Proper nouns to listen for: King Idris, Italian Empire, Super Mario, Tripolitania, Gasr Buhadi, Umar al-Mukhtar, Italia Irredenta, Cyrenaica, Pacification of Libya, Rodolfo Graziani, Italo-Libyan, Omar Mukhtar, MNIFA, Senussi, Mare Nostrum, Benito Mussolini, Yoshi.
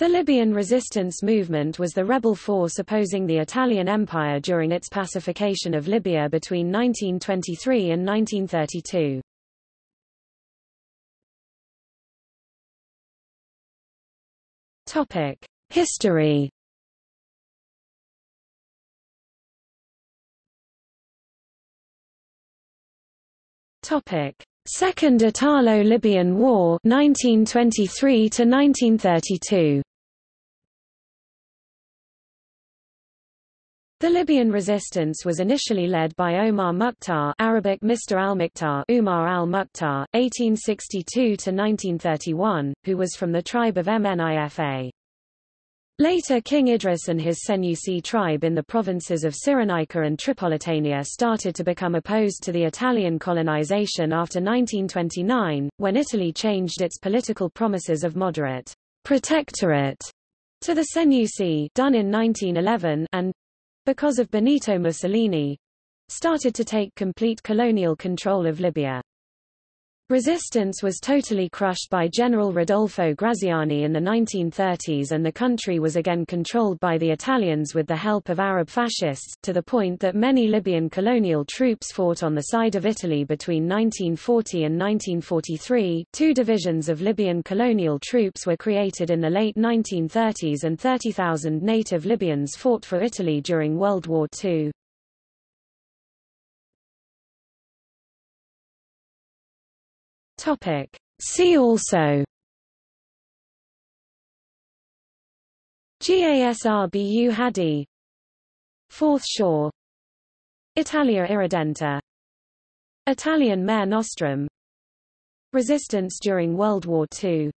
The Libyan resistance movement was the rebel force opposing the Italian Empire during its pacification of Libya between 1923 and 1932. Topic: History. Topic: Second Italo-Libyan War 1923 to 1932. The Libyan resistance was initially led by Omar Mukhtar, Arabic Mr. al-Mukhtar, Umar al-Mukhtar, 1862 to 1931, who was from the tribe of MNIFA. Later King Idris and his Senussi tribe in the provinces of Cyrenaica and Tripolitania started to become opposed to the Italian colonization after 1929, when Italy changed its political promises of moderate protectorate to the Senussi, done in 1911, and because of Benito Mussolini, started to take complete colonial control of Libya. Resistance was totally crushed by General Rodolfo Graziani in the 1930s, and the country was again controlled by the Italians with the help of Arab fascists, to the point that many Libyan colonial troops fought on the side of Italy between 1940 and 1943. Two divisions of Libyan colonial troops were created in the late 1930s, and 30,000 native Libyans fought for Italy during World War II. Topic. See also: Gasr Buhadi, Fourth Shore, Italia Irredenta, Italian Mare Nostrum, Resistance during World War II.